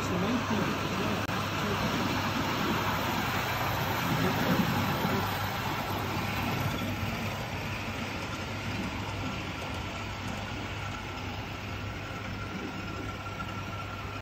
Isso é muito